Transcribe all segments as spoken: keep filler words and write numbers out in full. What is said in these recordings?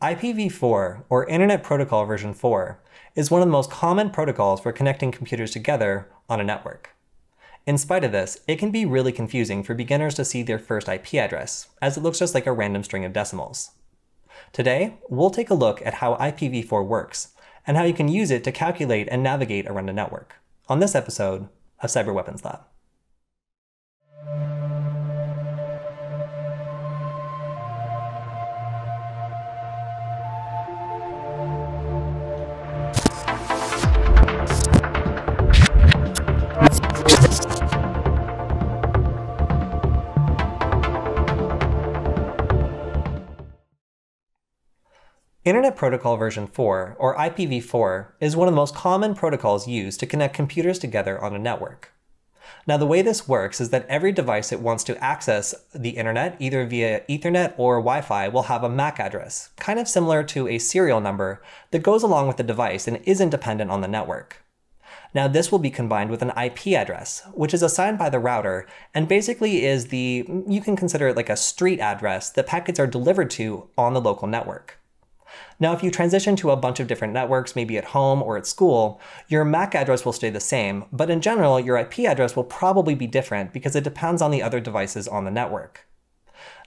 I P v four, or Internet Protocol version four, is one of the most common protocols for connecting computers together on a network. In spite of this, it can be really confusing for beginners to see their first I P address, as it looks just like a random string of decimals. Today, we'll take a look at how I P v four works, and how you can use it to calculate and navigate around a network, on this episode of Cyber Weapons Lab. Internet Protocol version four, or I P v four, is one of the most common protocols used to connect computers together on a network. Now, the way this works is that every device that wants to access the internet, either via Ethernet or Wi-Fi, will have a M A C address, kind of similar to a serial number that goes along with the device and isn't dependent on the network. Now, this will be combined with an I P address, which is assigned by the router and basically is the, you can consider it like a street address that packets are delivered to on the local network. Now, if you transition to a bunch of different networks, maybe at home or at school, your M A C address will stay the same, but in general, your I P address will probably be different because it depends on the other devices on the network.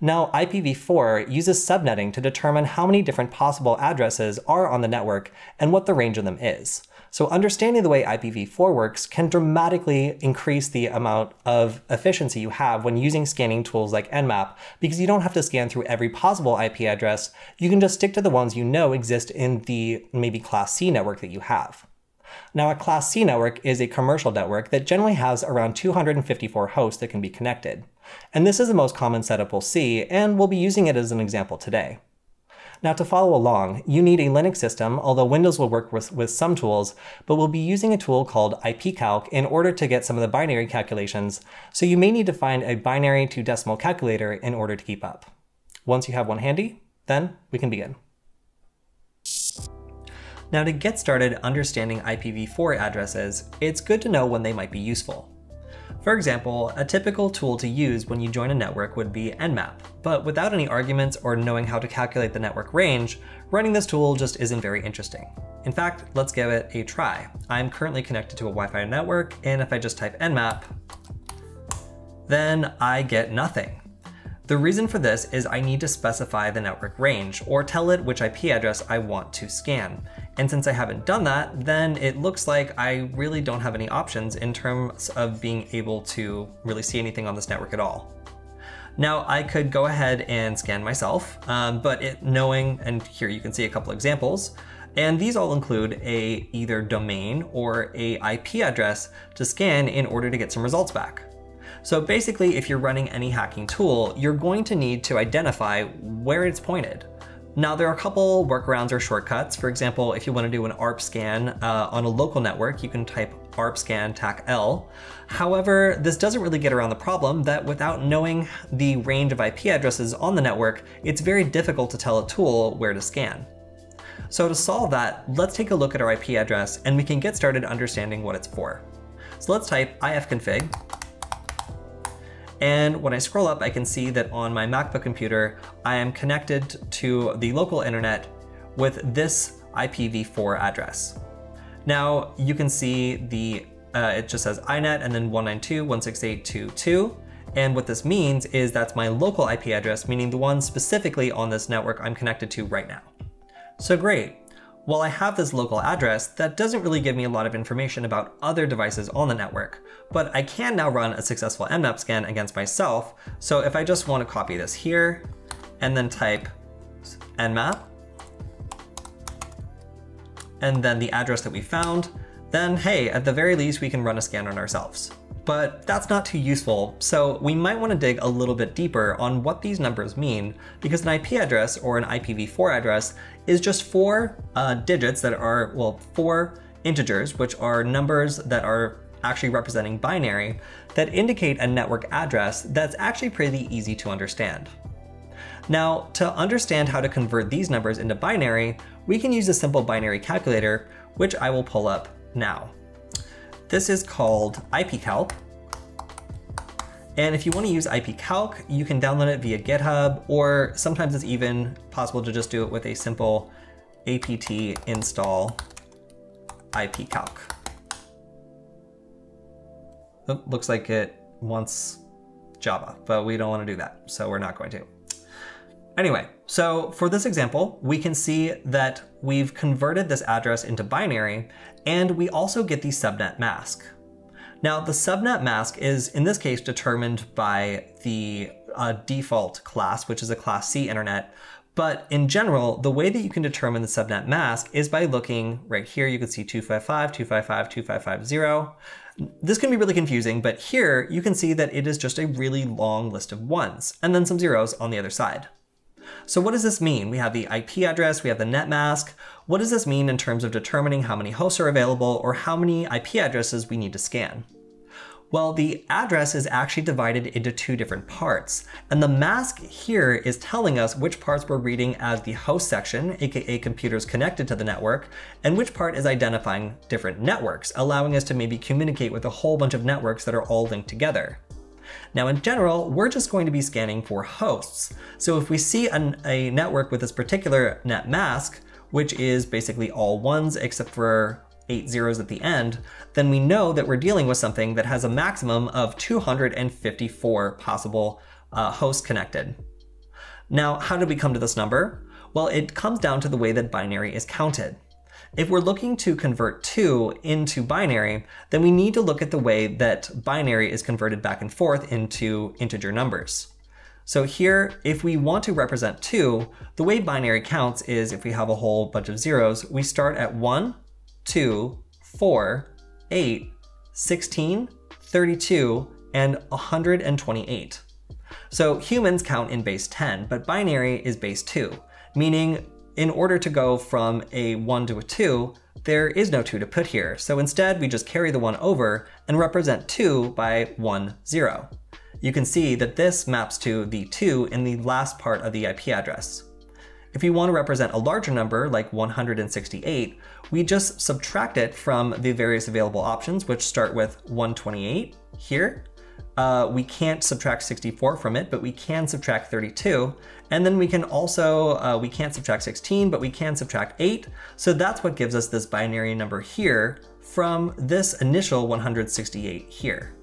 Now, I P v four uses subnetting to determine how many different possible addresses are on the network and what the range of them is. So understanding the way I P v four works can dramatically increase the amount of efficiency you have when using scanning tools like Nmap, because you don't have to scan through every possible I P address. You can just stick to the ones you know exist in the maybe Class C network that you have. Now, a Class C network is a commercial network that generally has around two hundred fifty-four hosts that can be connected. And this is the most common setup we'll see, and we'll be using it as an example today. Now, to follow along, you need a Linux system, although Windows will work with, with some tools, but we'll be using a tool called I P calc in order to get some of the binary calculations, so you may need to find a binary to decimal calculator in order to keep up. Once you have one handy, then we can begin. Now, to get started understanding I P v four addresses, it's good to know when they might be useful. For example, a typical tool to use when you join a network would be Nmap, but without any arguments or knowing how to calculate the network range, running this tool just isn't very interesting. In fact, let's give it a try. I'm currently connected to a Wi-Fi network, and if I just type Nmap, then I get nothing. The reason for this is I need to specify the network range, or tell it which I P address I want to scan. And since I haven't done that, then it looks like I really don't have any options in terms of being able to really see anything on this network at all. Now, I could go ahead and scan myself, um, but it, knowing, and here you can see a couple examples, and these all include a either domain or a I P address to scan in order to get some results back. So basically, if you're running any hacking tool, you're going to need to identify where it's pointed. Now, there are a couple workarounds or shortcuts. For example, if you want to do an A R P scan uh, on a local network, you can type A R P scan tac L. However, this doesn't really get around the problem that without knowing the range of I P addresses on the network, it's very difficult to tell a tool where to scan. So to solve that, let's take a look at our I P address and we can get started understanding what it's for. So let's type ifconfig. And when I scroll up, I can see that on my MacBook computer, I am connected to the local internet with this I P v four address. Now you can see the, uh, it just says I net and then one ninety-two dot one sixty-eight dot twenty-two. And what this means is that's my local I P address, meaning the one specifically on this network I'm connected to right now. So great. While I have this local address, that doesn't really give me a lot of information about other devices on the network, but I can now run a successful Nmap scan against myself. So if I just want to copy this here and then type Nmap and then the address that we found, then hey, at the very least we can run a scan on ourselves. But that's not too useful, so we might want to dig a little bit deeper on what these numbers mean, because an I P address or an I P v four address is just four uh, digits that are, well, four integers, which are numbers that are actually representing binary, that indicate a network address that's actually pretty easy to understand. Now, to understand how to convert these numbers into binary, we can use a simple binary calculator, which I will pull up now. This is called I P calc, And if you want to use I P calc, you can download it via GitHub, or sometimes it's even possible to just do it with a simple apt install I P calc. Oh, looks like it wants Java, but we don't want to do that, so we're not going to. Anyway, so for this example, we can see that we've converted this address into binary, and we also get the subnet mask. Now, the subnet mask is, in this case, determined by the uh, default class, which is a class C internet. But in general, the way that you can determine the subnet mask is by looking right here. You can see two five five, two five five, two five five zero. This can be really confusing, but here you can see that it is just a really long list of ones and then some zeros on the other side. So what does this mean? We have the I P address, we have the net mask. What does this mean in terms of determining how many hosts are available or how many I P addresses we need to scan? Well, the address is actually divided into two different parts, and the mask here is telling us which parts we're reading as the host section, aka computers connected to the network, and which part is identifying different networks, allowing us to maybe communicate with a whole bunch of networks that are all linked together. Now, in general, we're just going to be scanning for hosts. So if we see an, a network with this particular net mask, which is basically all ones except for eight zeros at the end, then we know that we're dealing with something that has a maximum of two hundred fifty-four possible uh, hosts connected. Now, how did we come to this number? Well, it comes down to the way that binary is counted. If we're looking to convert two into binary, then we need to look at the way that binary is converted back and forth into integer numbers. So here, if we want to represent two, the way binary counts is if we have a whole bunch of zeros, we start at one, two, four, eight, sixteen, thirty-two, and one hundred twenty-eight. So humans count in base ten, but binary is base two, meaning in order to go from a one to a two, there is no two to put here. So instead, we just carry the one over and represent two by one zero. You can see that this maps to the two in the last part of the I P address. If you want to represent a larger number, like one hundred sixty-eight, we just subtract it from the various available options, which start with one hundred twenty-eight here. Uh, we can't subtract sixty-four from it, but we can subtract thirty-two. And then we can also, uh, we can't subtract sixteen, but we can subtract eight. So that's what gives us this binary number here from this initial one hundred sixty-eight here.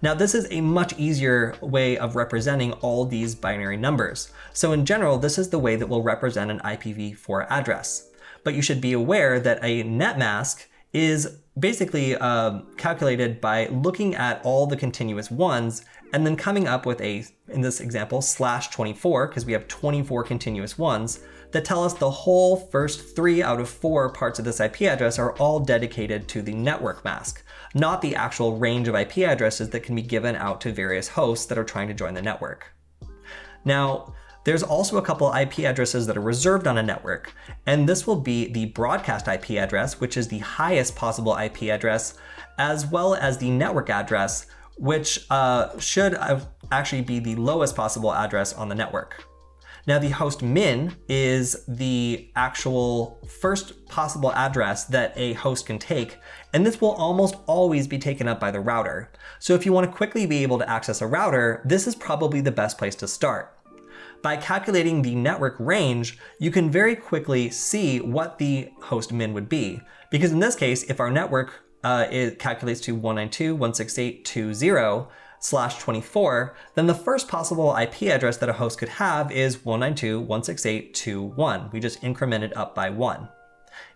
Now, this is a much easier way of representing all these binary numbers. So in general, this is the way that we'll represent an I P v four address. But you should be aware that a net mask is basically um, calculated by looking at all the continuous ones and then coming up with a, in this example, slash twenty-four, because we have twenty-four continuous ones that tell us the whole first three out of four parts of this I P address are all dedicated to the network mask, not the actual range of I P addresses that can be given out to various hosts that are trying to join the network. Now, there's also a couple I P addresses that are reserved on a network, and this will be the broadcast I P address, which is the highest possible I P address, as well as the network address, which uh, should actually be the lowest possible address on the network. Now, the host min is the actual first possible address that a host can take, and this will almost always be taken up by the router. So if you want to quickly be able to access a router, this is probably the best place to start. By calculating the network range, you can very quickly see what the host min would be. Because in this case, if our network uh, it calculates to one ninety-two dot one sixty-eight dot twenty slash twenty-four, then the first possible I P address that a host could have is one ninety-two dot one sixty-eight dot twenty-one. We just increment it up by one.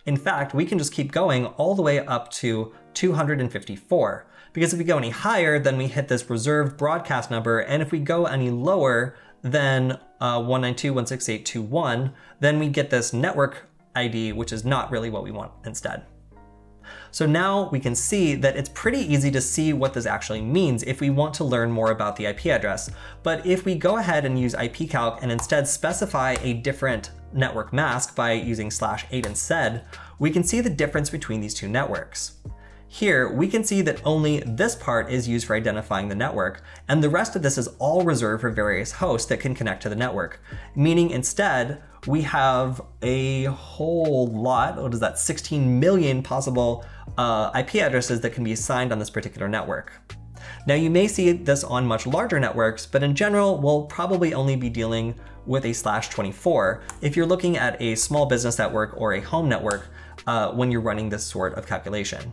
In fact, we can just keep going all the way up to two hundred fifty-four. Because if we go any higher, then we hit this reserved broadcast number, and if we go any lower, then uh, one ninety-two dot one sixty-eight dot twenty-one, then we get this network I D, which is not really what we want instead. So now we can see that it's pretty easy to see what this actually means if we want to learn more about the I P address. But if we go ahead and use I P calc and instead specify a different network mask by using slash eight instead, we can see the difference between these two networks. Here, we can see that only this part is used for identifying the network, and the rest of this is all reserved for various hosts that can connect to the network. Meaning instead, we have a whole lot, what is that, sixteen million possible uh, I P addresses that can be assigned on this particular network. Now you may see this on much larger networks, but in general, we'll probably only be dealing with a slash twenty-four if you're looking at a small business network or a home network uh, when you're running this sort of calculation.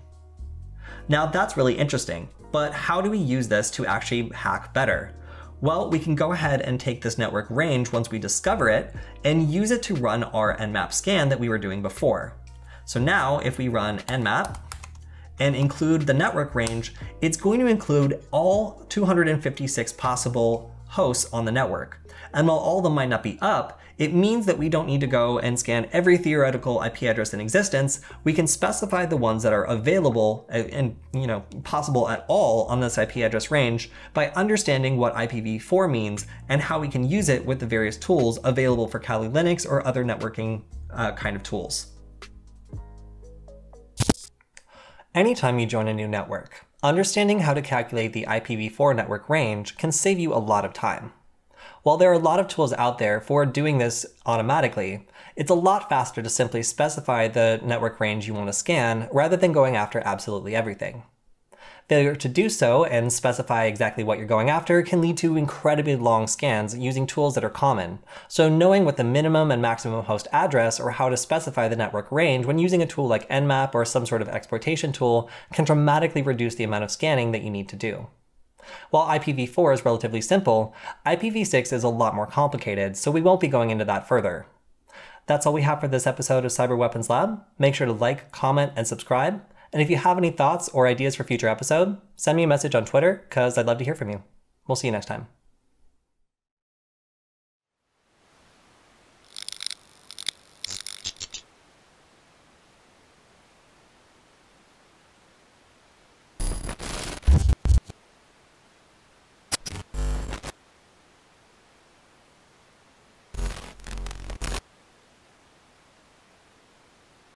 Now that's really interesting, but how do we use this to actually hack better? Well, we can go ahead and take this network range once we discover it and use it to run our Nmap scan that we were doing before. So now if we run Nmap and include the network range, it's going to include all two hundred fifty-six possible hosts on the network. And while all of them might not be up, it means that we don't need to go and scan every theoretical I P address in existence. We can specify the ones that are available and, you know, possible at all on this I P address range by understanding what I P v four means and how we can use it with the various tools available for Kali Linux or other networking uh, kind of tools. Anytime you join a new network, understanding how to calculate the I P v four network range can save you a lot of time. While there are a lot of tools out there for doing this automatically, it's a lot faster to simply specify the network range you want to scan rather than going after absolutely everything. Failure to do so and specify exactly what you're going after can lead to incredibly long scans using tools that are common, so knowing what the minimum and maximum host address or how to specify the network range when using a tool like Nmap or some sort of exploitation tool can dramatically reduce the amount of scanning that you need to do. While I P v four is relatively simple, I P v six is a lot more complicated, so we won't be going into that further. That's all we have for this episode of Cyber Weapons Lab. Make sure to like, comment, and subscribe. And if you have any thoughts or ideas for future episode, send me a message on Twitter, because I'd love to hear from you. We'll see you next time.